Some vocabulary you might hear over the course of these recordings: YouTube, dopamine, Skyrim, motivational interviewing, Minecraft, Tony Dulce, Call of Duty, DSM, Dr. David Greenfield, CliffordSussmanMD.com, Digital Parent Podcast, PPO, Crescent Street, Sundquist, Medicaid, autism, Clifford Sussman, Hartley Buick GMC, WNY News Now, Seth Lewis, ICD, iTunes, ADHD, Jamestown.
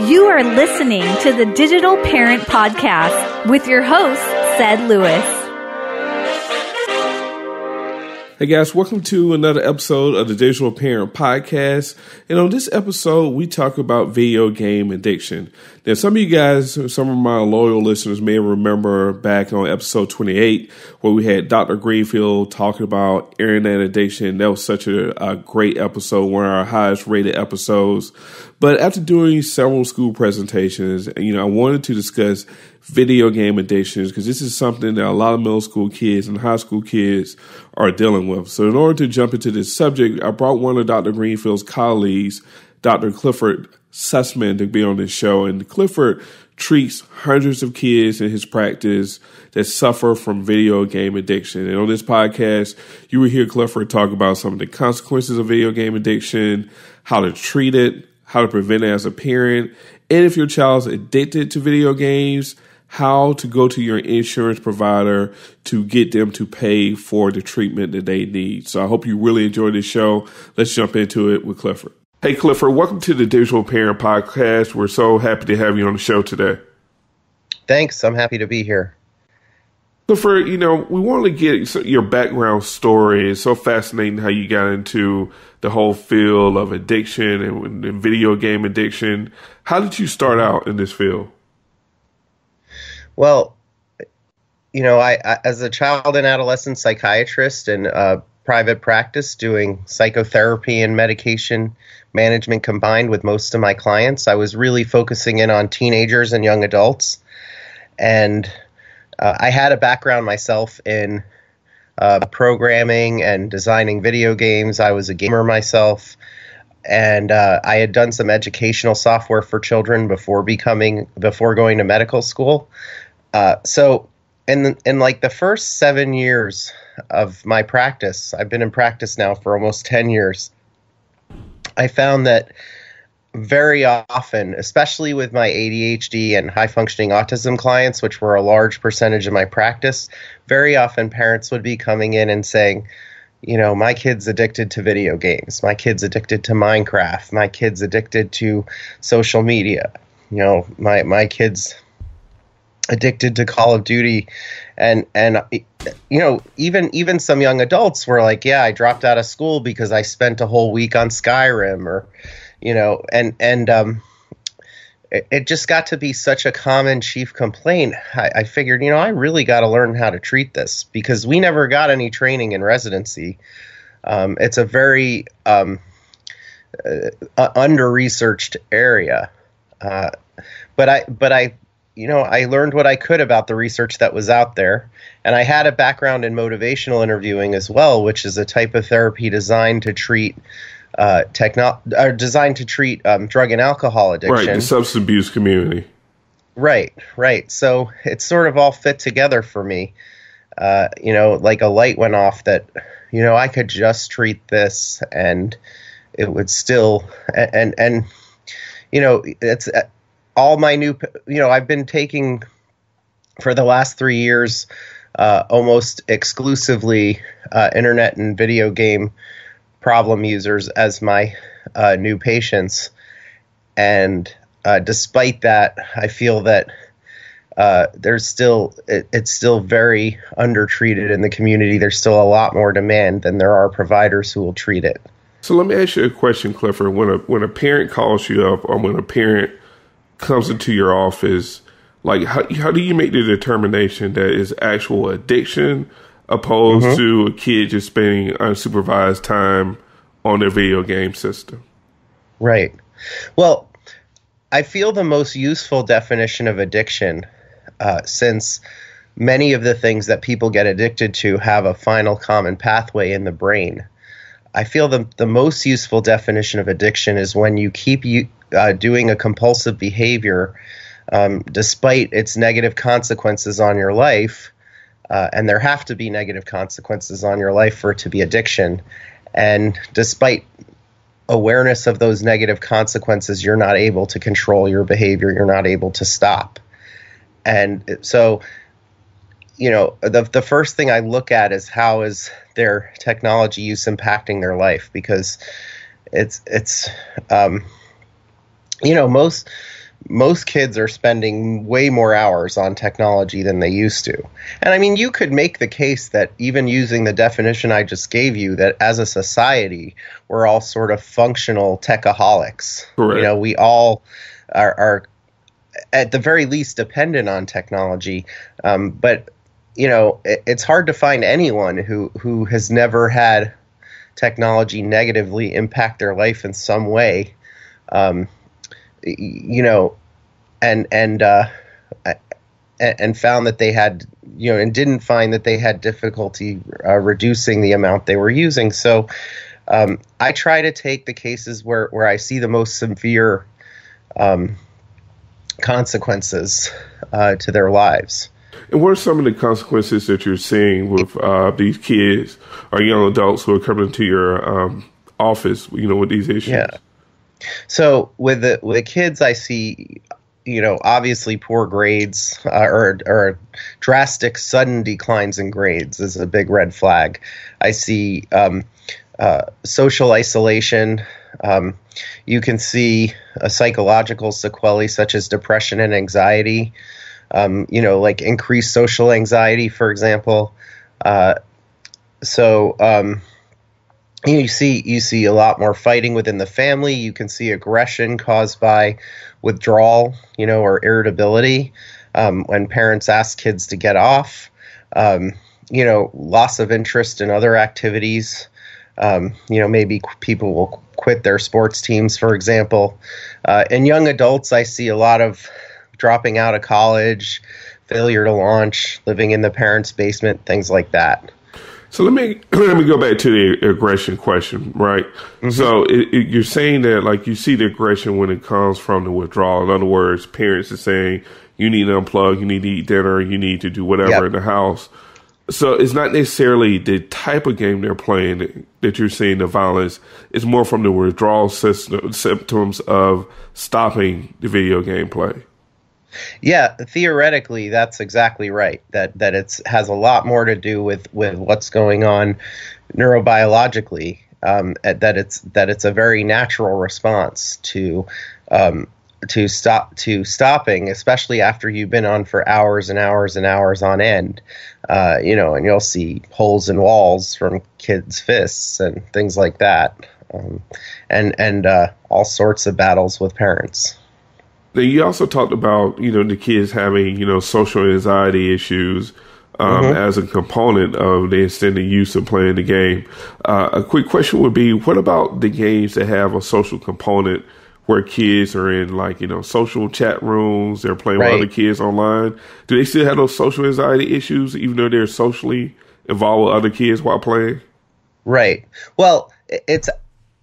You are listening to the Digital Parent Podcast with your host, Seth Lewis. Hey guys, welcome to another episode of the Digital Parent Podcast. And on this episode, we talk about video game addiction. Now, some of you guys, some of my loyal listeners may remember back on episode 28, where we had Dr. Greenfield talking about internet addiction. That was such a great episode, one of our highest rated episodes. But after doing several school presentations, I wanted to discuss video game addictions because this is something that a lot of middle school kids and high school kids are dealing with. So in order to jump into this subject, I brought one of Dr. Greenfield's colleagues, Dr. Clifford Sussman, to be on this show. And Clifford treats hundreds of kids in his practice that suffer from video game addiction. And on this podcast, you will hear Clifford talk about some of the consequences of video game addiction, how to treat it, how to prevent it as a parent, and if your child's addicted to video games, how to go to your insurance provider to get them to pay for the treatment that they need. So I hope you really enjoy this show. Let's jump into it with Clifford. Hey, Clifford, welcome to the Digital Parent Podcast. We're so happy to have you on the show today. Thanks. I'm happy to be here. Clifford, we want to get your background story. It's so fascinating how you got into the whole field of addiction and video game addiction. How did you start out in this field? Well, I as a child and adolescent psychiatrist and private practice doing psychotherapy and medication management combined with most of my clients, I was really focusing in on teenagers and young adults. And I had a background myself in programming and designing video games. I was a gamer myself. And I had done some educational software for children before going to medical school. So in like the first 7 years of my practice, I've been in practice now for almost 10 years, I found that very often, especially with my ADHD and high-functioning autism clients, which were a large percentage of my practice, very often parents would be coming in and saying, my kid's addicted to video games, my kid's addicted to Minecraft, my kid's addicted to social media, my kid's addicted to Call of Duty. And even some young adults were like, yeah, I dropped out of school because I spent a whole week on Skyrim, or, it just got to be such a common chief complaint. I figured, I really got to learn how to treat this because we never got any training in residency. It's a very under-researched area, but I learned what I could about the research that was out there, and I had a background in motivational interviewing as well, which is a type of therapy designed to treat drug and alcohol addiction. Right, the substance abuse community. Right. So it sort of all fit together for me. Like a light went off that, I could just treat this and it would still, it's all my new, I've been taking for the last 3 years, almost exclusively, internet and video game problem users as my new patients. And despite that, I feel that there's still, it's still very undertreated in the community. There's still a lot more demand than there are providers who will treat it. So let me ask you a question, Clifford. When a parent calls you up, or when a parent comes into your office, like how do you make the determination that is actual addiction opposed to a kid just spending unsupervised time on their video game system? Right. Well, I feel the most useful definition of addiction, since many of the things that people get addicted to have a final common pathway in the brain. I feel the most useful definition of addiction is when you keep doing a compulsive behavior despite its negative consequences on your life. And there have to be negative consequences on your life for it to be addiction. And despite awareness of those negative consequences, you're not able to control your behavior. You're not able to stop. And so, the first thing I look at is how is their technology use impacting their life? Because it's most kids are spending way more hours on technology than they used to. And I mean, you could make the case that even using the definition I just gave you, that as a society, we're all sort of functional techaholics. Correct. You know, we all are at the very least dependent on technology. But, you know, it's hard to find anyone who has never had technology negatively impact their life in some way. You know, and found that they had, you know, and didn't find that they had difficulty reducing the amount they were using. So I try to take the cases where I see the most severe consequences to their lives. And what are some of the consequences that you're seeing with these kids or young adults who are coming to your office, you know, with these issues? Yeah. So with the kids, I see, you know, obviously poor grades or drastic sudden declines in grades is a big red flag. I see social isolation. You can see a psychological sequelae such as depression and anxiety. You know, like increased social anxiety, for example. You see a lot more fighting within the family. You can see aggression caused by withdrawal, you know, or irritability when parents ask kids to get off. You know, loss of interest in other activities. You know, maybe people will quit their sports teams, for example. In young adults, I see a lot of dropping out of college, failure to launch, living in the parents' basement, things like that. So let me go back to the aggression question, right? Mm-hmm. So you're saying that, like, you see the aggression when it comes from the withdrawal. In other words, parents are saying you need to unplug, you need to eat dinner, you need to do whatever in the house. So it's not necessarily the type of game they're playing that you're seeing the violence. It's more from the withdrawal symptoms of stopping the video game play. Yeah, theoretically, that's exactly right. That it has a lot more to do with what's going on neurobiologically. That it's a very natural response to stopping, especially after you've been on for hours and hours and hours on end. You know, and you'll see holes in walls from kids' fists and things like that, and all sorts of battles with parents. Now, you also talked about, you know, the kids having, you know, social anxiety issues as a component of the extended use of playing the game. A quick question would be, what about the games that have a social component where kids are in, like, you know, social chat rooms, they're playing with other kids online? Do they still have those social anxiety issues, even though they're socially involved with other kids while playing? Right. Well,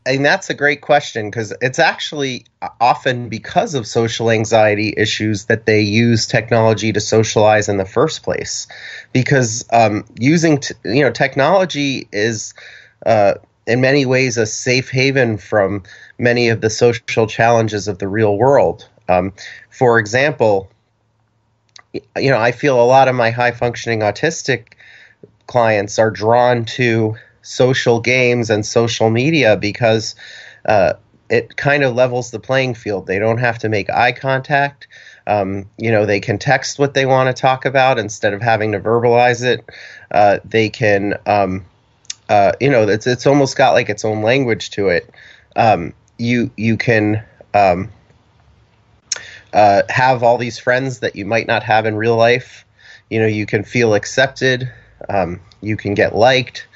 and that's a great question, because it's actually often because of social anxiety issues that they use technology to socialize in the first place. Because technology is in many ways a safe haven from many of the social challenges of the real world. For example, you know, I feel a lot of my high-functioning autistic clients are drawn to social games and social media because it kind of levels the playing field. They don't have to make eye contact. You know, they can text what they want to talk about instead of having to verbalize it. They can, you know, it's almost got like its own language to it. You can have all these friends that you might not have in real life. You know, you can feel accepted. You can get liked.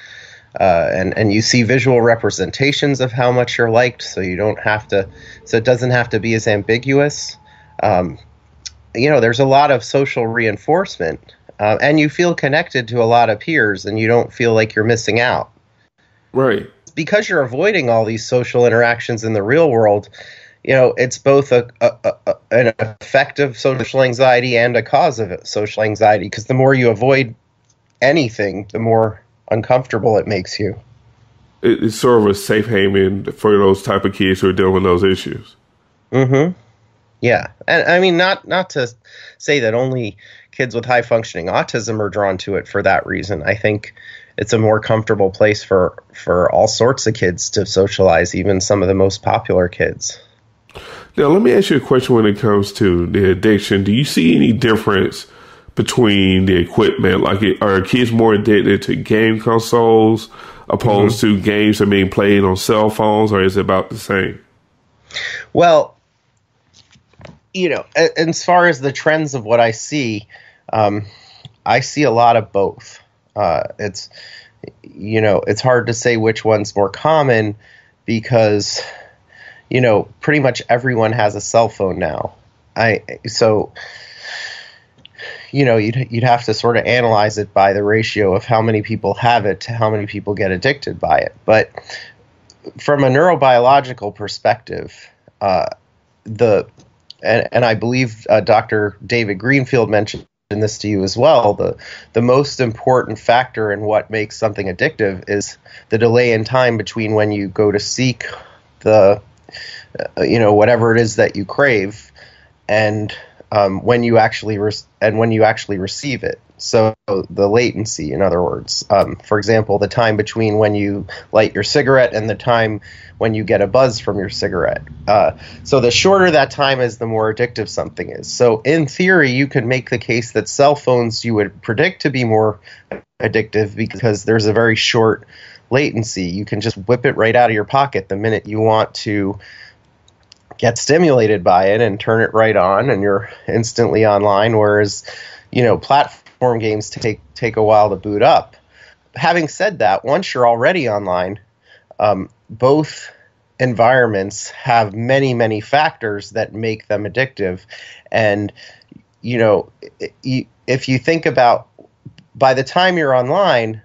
And you see visual representations of how much you're liked, so you don't have to. So it doesn't have to be as ambiguous. You know, there's a lot of social reinforcement, and you feel connected to a lot of peers, and you don't feel like you're missing out. Right. Because you're avoiding all these social interactions in the real world. You know, it's both an effect of social anxiety and a cause of social anxiety. Because the more you avoid anything, the more uncomfortable it makes you. It's sort of a safe haven for those type of kids who are dealing with those issues. Mm-hmm. Yeah. And I mean, not to say that only kids with high functioning autism are drawn to it for that reason. I think it's a more comfortable place for all sorts of kids to socialize, even some of the most popular kids. Now, let me ask you a question when it comes to the addiction. Do you see any difference between the equipment? Like, are kids more addicted to game consoles opposed to games that are being played on cell phones, or is it about the same? Well, you know, as far as the trends of what I see a lot of both. It's, you know, it's hard to say which one's more common because, you know, pretty much everyone has a cell phone now. So, you know, you'd have to sort of analyze it by the ratio of how many people have it to how many people get addicted by it. But from a neurobiological perspective, and I believe Dr. David Greenfield mentioned this to you as well, the most important factor in what makes something addictive is the delay in time between when you go to seek the, you know, whatever it is that you crave, and when you actually receive it. So the latency, in other words, for example, the time between when you light your cigarette and the time when you get a buzz from your cigarette. So the shorter that time is, the more addictive something is. So in theory, you could make the case that cell phones you would predict to be more addictive because there's a very short latency. You can just whip it right out of your pocket the minute you want to get stimulated by it and turn it right on, and you're instantly online. Whereas, you know, platform games take a while to boot up. Having said that, once you're already online, both environments have many, many factors that make them addictive. And, you know, if you think about by the time you're online,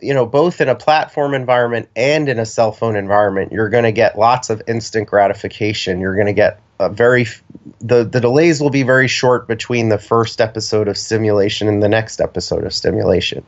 you know, both in a platform environment and in a cell phone environment, you're going to get lots of instant gratification. You're going to get a the delays will be very short between the first episode of stimulation and the next episode of stimulation,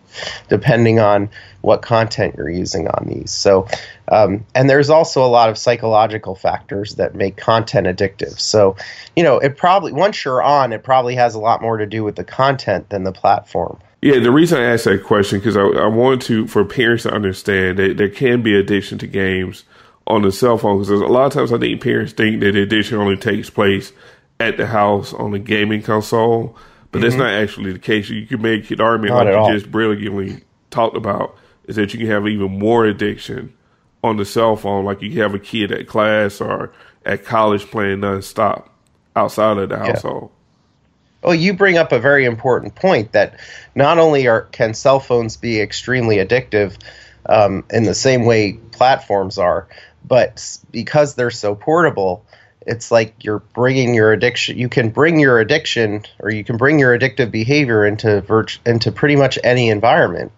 depending on what content you're using on these. So, and there's also a lot of psychological factors that make content addictive. So, you know, it probably, once you're on, it probably has a lot more to do with the content than the platform. Yeah, the reason I asked that question, because I wanted to, for parents to understand that there can be addiction to games on the cell phone, because a lot of times I think parents think that addiction only takes place at the house on a gaming console, but that's not actually the case. You can make an argument, like you just brilliantly talked about, is that you can have even more addiction on the cell phone. Like, you have a kid at class or at college playing nonstop outside of the household. Well, you bring up a very important point that not only can cell phones be extremely addictive in the same way platforms are, but because they're so portable, it's like you're bringing your addiction. You can bring your addiction, or you can bring your addictive behavior into pretty much any environment,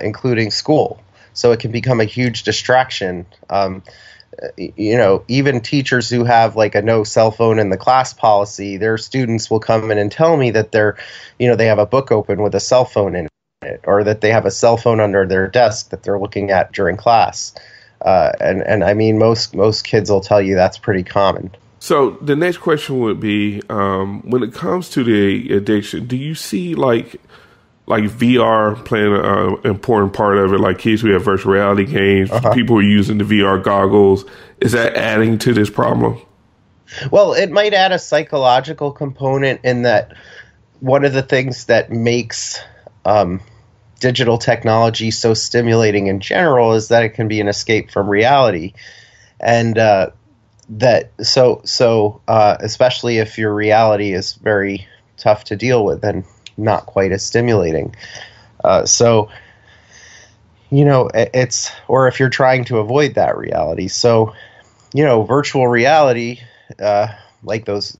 including school. So it can become a huge distraction. You know, even teachers who have like a no cell phone in the class policy, their students will come in and tell me that they're, you know, they have a book open with a cell phone in it, or that they have a cell phone under their desk that they're looking at during class. And I mean, most kids will tell you that's pretty common. So the next question would be, when it comes to the addiction, do you see like VR playing an important part of it, like kids who have virtual reality games, people who are using the VR goggles? Is that adding to this problem? Well, it might add a psychological component, in that one of the things that makes digital technology so stimulating in general is that it can be an escape from reality. And especially if your reality is very tough to deal with and not quite as stimulating. So, you know, it's, or if you're trying to avoid that reality. So, you know, virtual reality, like those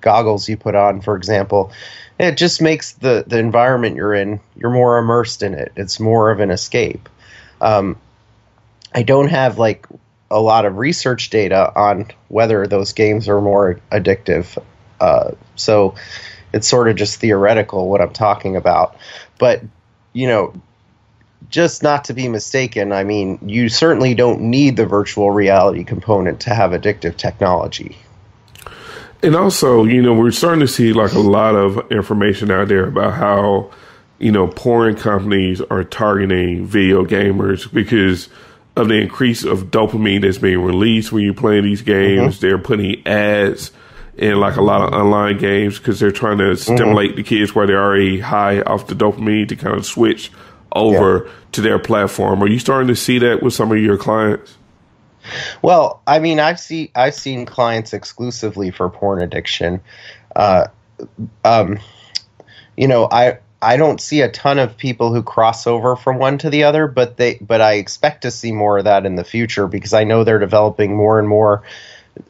goggles you put on, for example, it just makes the environment you're in, you're more immersed in it. It's more of an escape. I don't have like a lot of research data on whether those games are more addictive. So, it's sort of just theoretical what I'm talking about. But, you know, just not to be mistaken, I mean, you certainly don't need the virtual reality component to have addictive technology. And also, you know, we're starting to see like a lot of information out there about how, you know, porn companies are targeting video gamers because of the increase of dopamine that's being released when you're playing these games. Mm-hmm. They're putting ads in like a lot of online games because they're trying to stimulate the kids where they're already high off the dopamine to kind of switch over to their platform. Are you starting to see that with some of your clients? Well, I mean, I've seen clients exclusively for porn addiction. You know, I don't see a ton of people who cross over from one to the other, but I expect to see more of that in the future because I know they're developing more and more.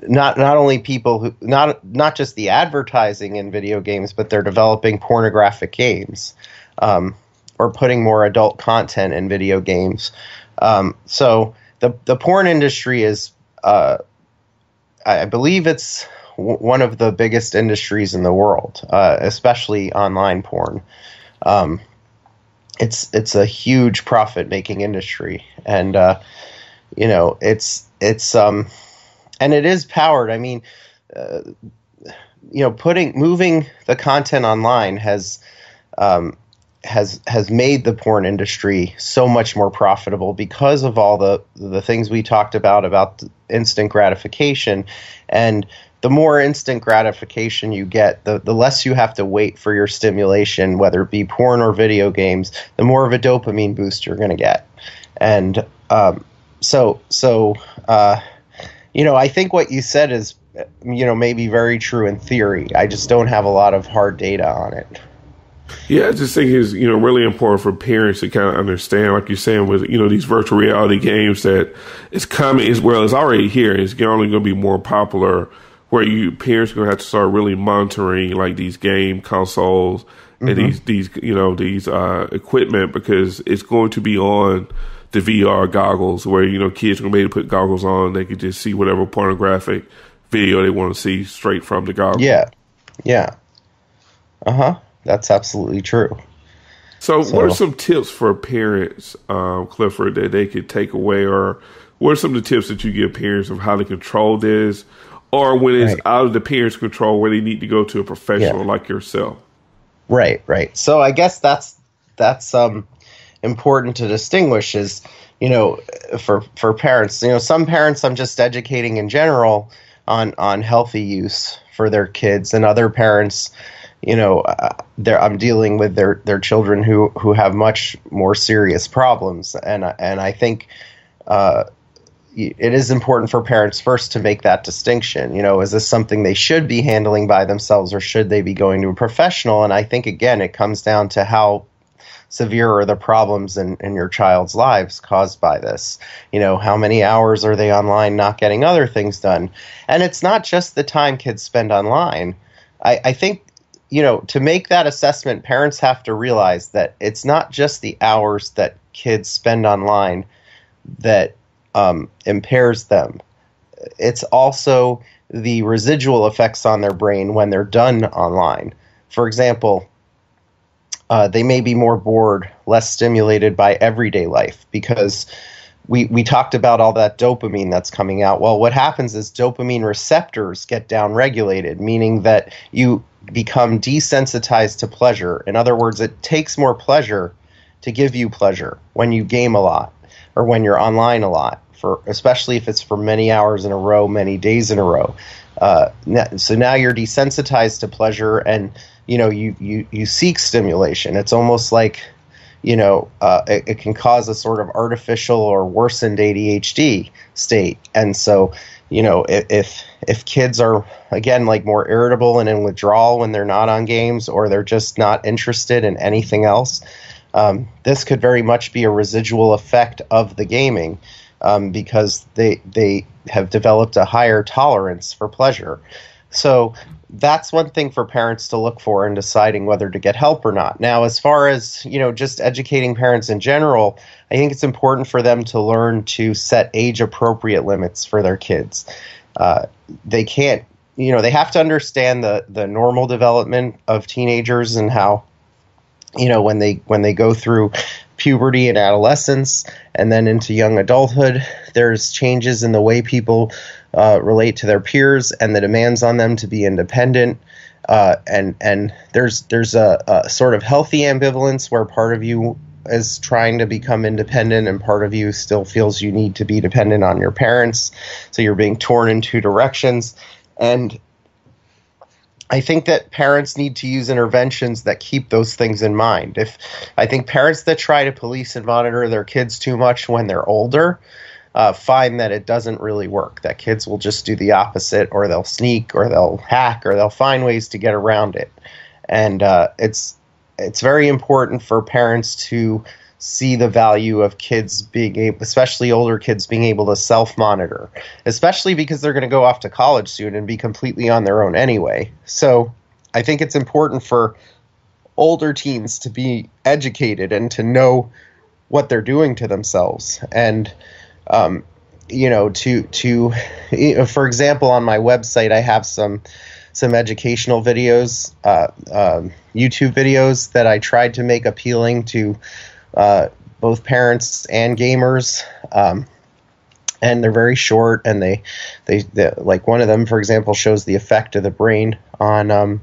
Not only people who not just the advertising in video games, but they're developing pornographic games, or putting more adult content in video games. So the porn industry is, I believe it's one of the biggest industries in the world, especially online porn. It's a huge profit-making industry, and you know, it's and it is powered. I mean, you know, moving the content online has made the porn industry so much more profitable because of all the things we talked about instant gratification. And the more instant gratification you get, the less you have to wait for your stimulation, whether it be porn or video games, the more of a dopamine boost you're going to get. And you know, I think what you said is, you know, maybe very true in theory. I just don't have a lot of hard data on it. Yeah, I just think it's, you know, really important for parents to kind of understand, like you're saying, with, you know, these virtual reality games that it's coming, as well, it's already here. It's only going to be more popular, where parents are going to have to start really monitoring like these game consoles and these equipment, because it's going to be on the VR goggles where, you know, kids are going to be able to put goggles on. They can just see whatever pornographic video they want to see straight from the goggles. Yeah. Yeah. Uh-huh. That's absolutely true. So what are some tips for parents, Clifford, that they could take away? Or what are some of the tips that you give parents of how to control this, or when it's out of the parents' control, where they need to go to a professional like yourself? Right. Right. So I guess that's important to distinguish is, you know, for parents, you know, some parents I'm just educating in general on healthy use for their kids, and other parents, you know, I'm dealing with their children who have much more serious problems, and I think it is important for parents first to make that distinction. You know, is this something they should be handling by themselves, or should they be going to a professional? And I think again it comes down to how severe are the problems in your child's lives caused by this. You know, how many hours are they online not getting other things done? And it's not just the time kids spend online. I think, you know, to make that assessment, parents have to realize that it's not just the hours that kids spend online that impairs them. It's also the residual effects on their brain when they're done online. For example, they may be more bored, less stimulated by everyday life, because we talked about all that dopamine that's coming out. Well, what happens is dopamine receptors get downregulated, meaning that you become desensitized to pleasure. In other words, it takes more pleasure to give you pleasure when you game a lot or when you're online a lot, especially if it's for many hours in a row, many days in a row. So now you're desensitized to pleasure, and you know, you seek stimulation. It's almost like, you know, it can cause a sort of artificial or worsened ADHD state. And so, you know, if kids are, again, like more irritable and in withdrawal when they're not on games, or they're just not interested in anything else, this could very much be a residual effect of the gaming, because they have developed a higher tolerance for pleasure. So that's one thing for parents to look for in deciding whether to get help or not. Now, as far as, you know, just educating parents in general, I think it's important for them to learn to set age-appropriate limits for their kids. They can't, you know, they have to understand the normal development of teenagers and how, you know, when they go through puberty and adolescence and then into young adulthood, there's changes in the way people relate to their peers and the demands on them to be independent. And there's a sort of healthy ambivalence where part of you is trying to become independent, and part of you still feels you need to be dependent on your parents. So you're being torn in two directions. And I think that parents need to use interventions that keep those things in mind. I think parents that try to police and monitor their kids too much when they're older find that it doesn't really work, that kids will just do the opposite, or they'll sneak, or they'll hack, or they'll find ways to get around it. And it's very important for parents to see the value of kids being able, especially older kids, being able to self-monitor, especially because they're going to go off to college soon and be completely on their own anyway. So I think it's important for older teens to be educated and to know what they're doing to themselves. And, you know, for example, on my website, I have some educational videos, YouTube videos that I tried to make appealing to both parents and gamers. And they're very short, and they like one of them, for example, shows the effect of the brain on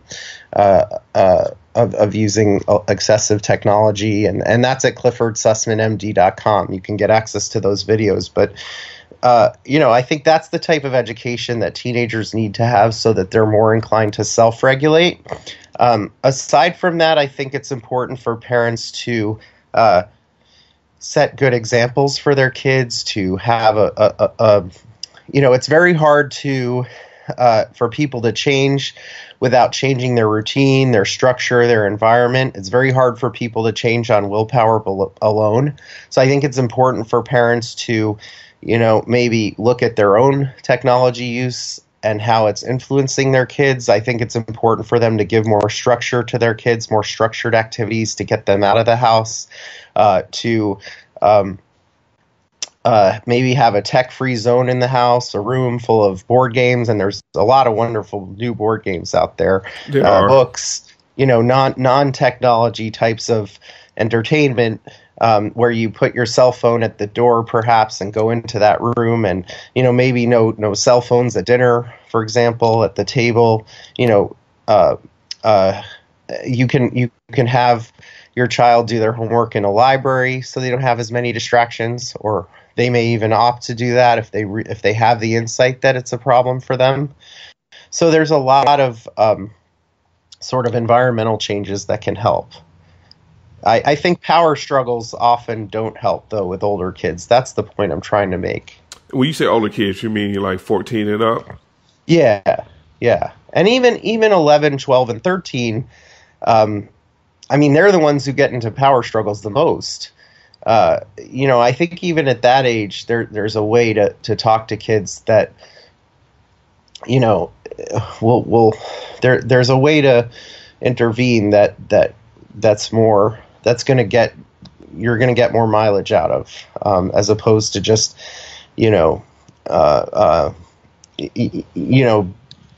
of using excessive technology, and that's at CliffordSussmanMD.com. You can get access to those videos, but you know, I think that's the type of education that teenagers need to have so that they're more inclined to self-regulate. Aside from that, I think it's important for parents to set good examples for their kids, to have you know, it's very hard to for people to change without changing their routine, their structure, their environment. It's very hard for people to change on willpower alone. So I think it's important for parents to, you know, maybe look at their own technology use and how it's influencing their kids. I think it's important for them to give more structure to their kids, more structured activities to get them out of the house, maybe have a tech-free zone in the house, a room full of board games, and there's a lot of wonderful new board games out there, books, you know, non-technology types of entertainment, where you put your cell phone at the door perhaps and go into that room, and, you know, maybe no cell phones at dinner, for example, at the table. You know, you can have your child do their homework in a library so they don't have as many distractions, or they may even opt to do that if they have the insight that it's a problem for them. So there's a lot of sort of environmental changes that can help. I think power struggles often don't help, though, with older kids. That's the point I'm trying to make. When you say older kids, you mean you're like 14 and up? Yeah, yeah. And even 11, 12, and 13, I mean, they're the ones who get into power struggles the most. You know, I think even at that age, there's a way to talk to kids that, you know, there's a way to intervene you're going to get more mileage out of, as opposed to just, you know,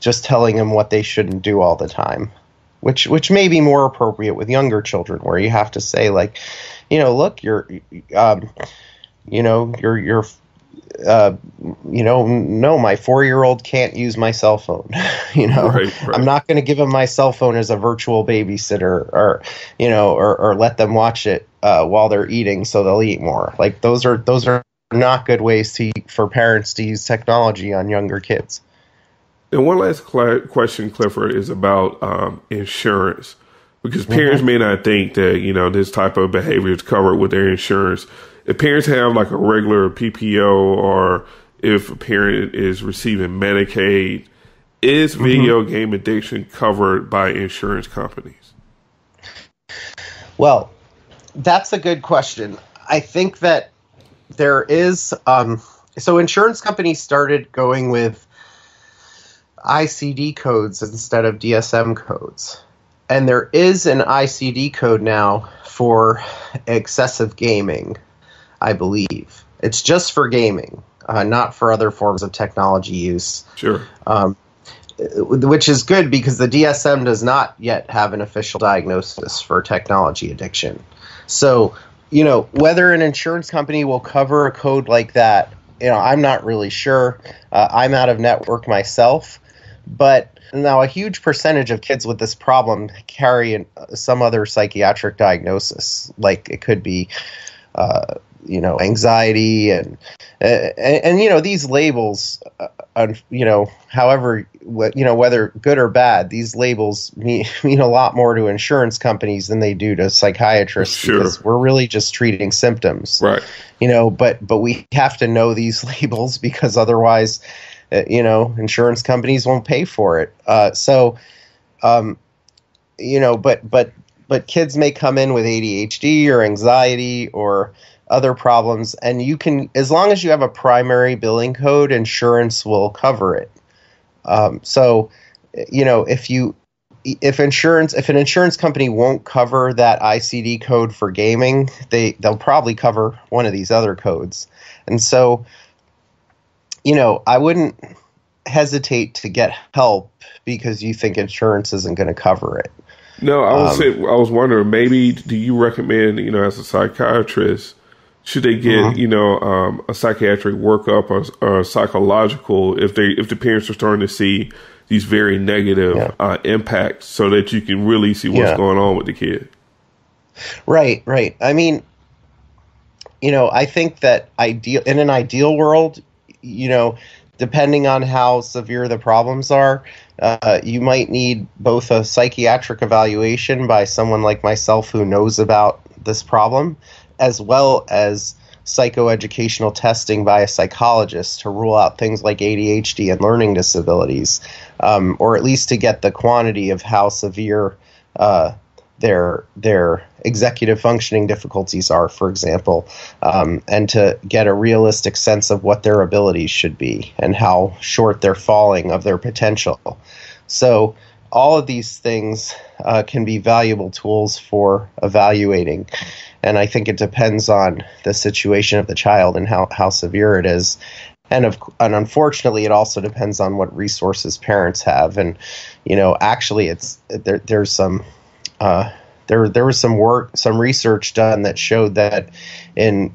just telling them what they shouldn't do all the time, which may be more appropriate with younger children, where you have to say, like, you know, look, no, my 4-year-old can't use my cell phone. You know, right. I'm not going to give him my cell phone as a virtual babysitter, or, you know, or let them watch it while they're eating so they'll eat more. Like, those are not good ways for parents to use technology on younger kids. And one last question, Clifford, is about insurance, because parents may not think that, you know, this type of behavior is covered with their insurance. If parents have like a regular PPO, or if a parent is receiving Medicaid, is video game addiction covered by insurance companies? Well, that's a good question. I think that there is, so insurance companies started going with ICD codes instead of DSM codes. And there is an ICD code now for excessive gaming, I believe. It's just for gaming, not for other forms of technology use. Sure. Which is good, because the DSM does not yet have an official diagnosis for technology addiction. So, you know, whether an insurance company will cover a code like that, you know, I'm not really sure. I'm out of network myself, but Now, a huge percentage of kids with this problem carry some other psychiatric diagnosis. Like it could be, anxiety and these labels, however, whether good or bad, these labels mean a lot more to insurance companies than they do to psychiatrists. Sure. Because we're really just treating symptoms, right? But we have to know these labels because otherwise, insurance companies won't pay for it. But kids may come in with ADHD or anxiety or other problems, and you can, as long as you have a primary billing code, insurance will cover it. If an insurance company won't cover that ICD code for gaming, they'll probably cover one of these other codes. And so, I wouldn't hesitate to get help because you think insurance isn't going to cover it. No, I would say, I was wondering, maybe do you recommend, as a psychiatrist, should they get, a psychiatric workup or psychological if the parents are starting to see these very negative impacts, so that you can really see what's going on with the kid? Right. I mean, I think that in an ideal world, depending on how severe the problems are, you might need both a psychiatric evaluation by someone like myself who knows about this problem, as well as psychoeducational testing by a psychologist to rule out things like ADHD and learning disabilities, or at least to get the quantity of how severe their executive functioning difficulties are, for example, and to get a realistic sense of what their abilities should be and how short they're falling of their potential. So all of these things can be valuable tools for evaluating. And I think it depends on the situation of the child and how severe it is. And unfortunately, it also depends on what resources parents have. And, actually there's some... There was some research done that showed that in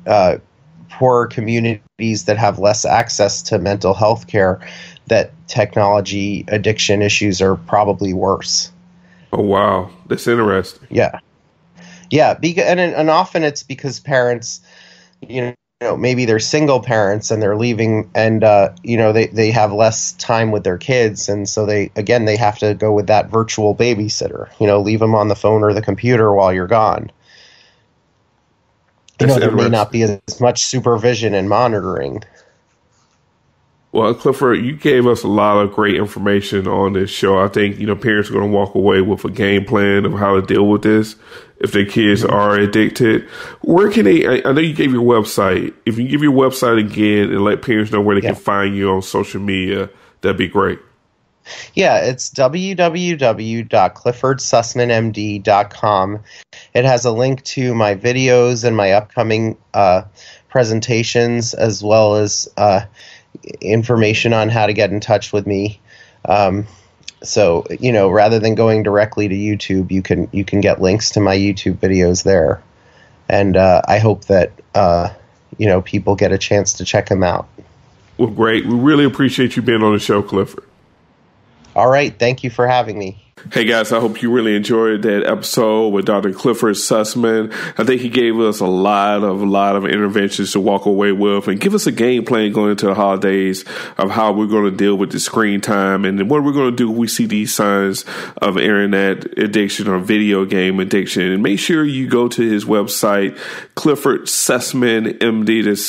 poorer communities that have less access to mental health care, that technology addiction issues are probably worse. Oh, wow. That's interesting. Yeah. Yeah. And often it's because parents, maybe they're single parents and they're leaving and, they have less time with their kids. And so they have to go with that virtual babysitter, leave them on the phone or the computer while you're gone. There may not be as much supervision and monitoring. Well, Clifford, you gave us a lot of great information on this show. I think, parents are going to walk away with a game plan of how to deal with this if their kids are addicted. Where can they? I know you gave your website. If you give your website again and let parents know where they can find you on social media, that'd be great. Yeah, it's www.CliffordSussmanMD.com. It has a link to my videos and my upcoming presentations, as well as information on how to get in touch with me. So, rather than going directly to YouTube, you can get links to my YouTube videos there. And I hope that, people get a chance to check them out. Well, great. We really appreciate you being on the show, Clifford. All right. Thank you for having me. Hey guys, I hope you really enjoyed that episode with Dr. Clifford Sussman. I think he gave us a lot of interventions to walk away with and give us a game plan going into the holidays of how we're going to deal with the screen time and what we're going to do when we see these signs of internet addiction or video game addiction. And make sure you go to his website, Clifford Sussman MD, that's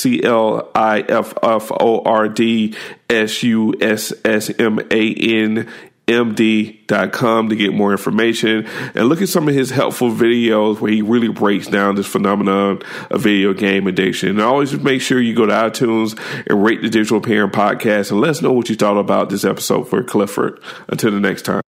CliffordSussmanMD.com to get more information and look at some of his helpful videos where he really breaks down this phenomenon of video game addiction. And always make sure you go to iTunes and rate the Digital Parent Podcast and let us know what you thought about this episode for Clifford. Until the next time.